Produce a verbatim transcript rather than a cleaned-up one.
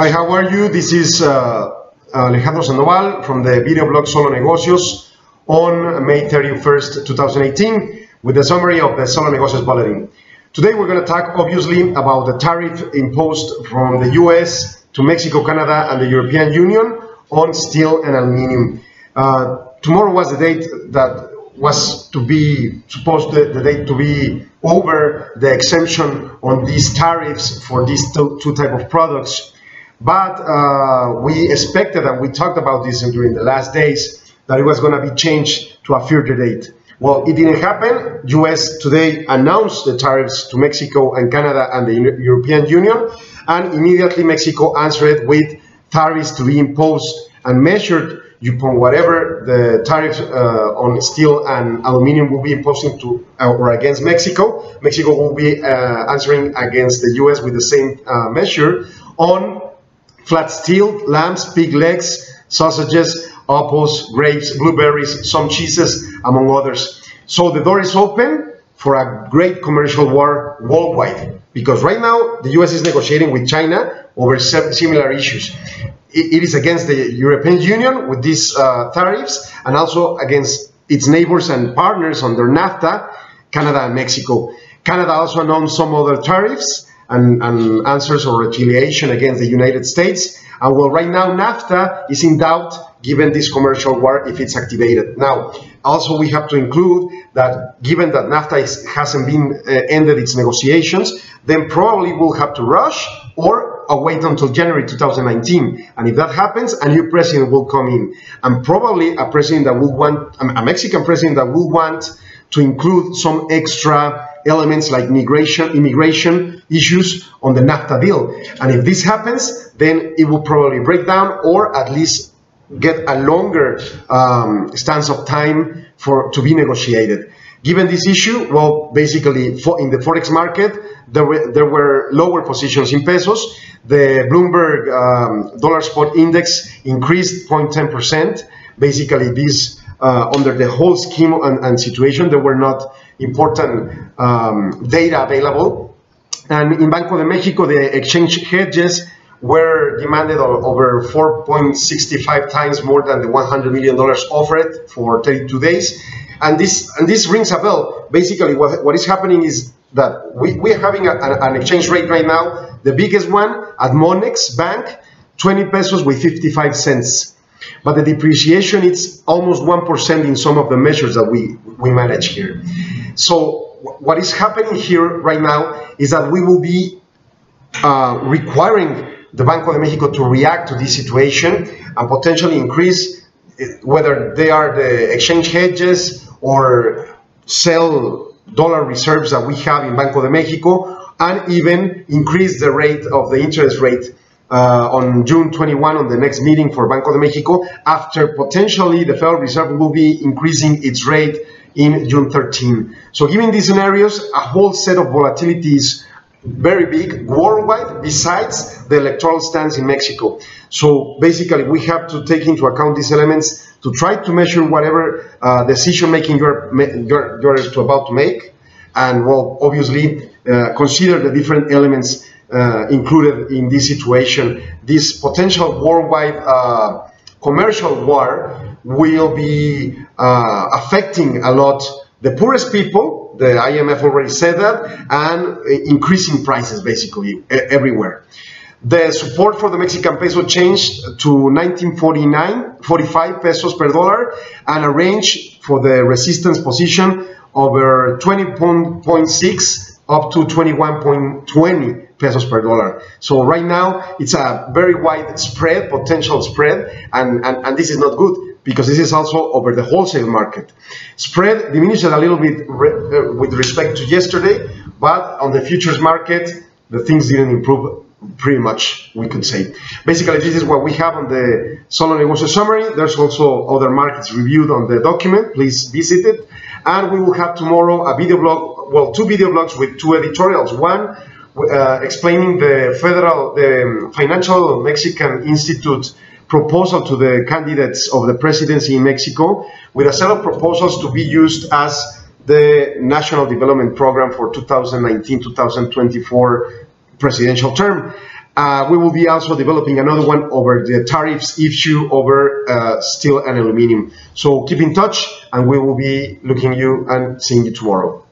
Hi, how are you? This is uh, Alejandro Sandoval from the video blog Solo Negocios on May thirty-first, two thousand eighteen, with a summary of the Solo Negocios bulletin. Today we're going to talk obviously about the tariff imposed from the U S to Mexico, Canada, and the European Union on steel and aluminum. Uh, tomorrow was the date that was to be supposed to, the date to be over the exemption on these tariffs for these two, two type of products. But uh, we expected, and we talked about this during the last days, that it was going to be changed to a future date. Well, it didn't happen. U S today announced the tariffs to Mexico and Canada and the European Union, and immediately Mexico answered with tariffs to be imposed and measured upon whatever the tariffs uh, on steel and aluminum will be imposing to uh, or against Mexico. Mexico will be uh, answering against the U S with the same uh, measure on flat steel, lambs, pig legs, sausages, apples, grapes, blueberries, some cheeses, among others. So the door is open for a great commercial war worldwide, because right now the U S is negotiating with China over similar issues. It is against the European Union with these uh, tariffs, and also against its neighbors and partners under NAFTA, Canada and Mexico. Canada also announced some other tariffs and, and answers or retaliation against the United States. And well, right now NAFTA is in doubt given this commercial war if it's activated. Now, also we have to include that given that NAFTA is, hasn't been uh, ended its negotiations, then probably we'll have to rush or I'll wait until January two thousand nineteen, and if that happens, a new president will come in, and probably a president that will want, a Mexican president that will want to include some extra elements like migration, immigration issues on the NAFTA deal. And if this happens, then it will probably break down, or at least get a longer um, stance of time for to be negotiated. Given this issue, well, basically for in the forex market, there were, there were lower positions in pesos. The Bloomberg um, dollar spot index increased zero point one zero percent. Basically, this uh, under the whole scheme and, and situation, there were not important um, data available. And in Banco de Mexico, the exchange hedges were demanded over four point six five times more than the one hundred million dollars offered for thirty-two days. And this, and this rings a bell. Basically, what, what is happening is that we, we are having a, an exchange rate right now, the biggest one at Monex Bank, twenty pesos with fifty-five cents. But the depreciation is almost one percent in some of the measures that we, we manage here. So what is happening here right now is that we will be uh, requiring the Banco de Mexico to react to this situation and potentially increase, whether they are the exchange hedges or sell dollar reserves that we have in Banco de Mexico, and even increase the rate of the interest rate uh, on June twenty-first on the next meeting for Banco de Mexico, after potentially the Federal Reserve will be increasing its rate in June thirteenth. So given these scenarios, a whole set of volatilities very big worldwide, besides the electoral stance in Mexico. So basically we have to take into account these elements to try to measure whatever uh, decision making you're, you're, you're about to make, and well, obviously uh, consider the different elements uh, included in this situation. This potential worldwide uh, commercial war will be uh, affecting a lot the poorest people. The I M F already said that, and increasing prices basically everywhere. The support for the Mexican peso changed to nineteen forty-nine, forty-five pesos per dollar, and a range for the resistance position over twenty point six up to twenty-one point two zero pesos per dollar. So right now it's a very wide spread, potential spread, and, and, and this is not good, because this is also over the wholesale market. Spread diminished a little bit re uh, with respect to yesterday, but on the futures market, the things didn't improve pretty much, we could say. Basically, this is what we have on the Solo Negocios summary. There's also other markets reviewed on the document. Please visit it. And we will have tomorrow a video blog, well, two video blogs with two editorials. One uh, explaining the Federal, the Financial Mexican Institute proposal to the candidates of the presidency in Mexico, with a set of proposals to be used as the National Development Program for two thousand nineteen to two thousand twenty-four presidential term. Uh, we will be also developing another one over the tariffs issue over uh, steel and aluminum. So keep in touch, and we will be looking at you and seeing you tomorrow.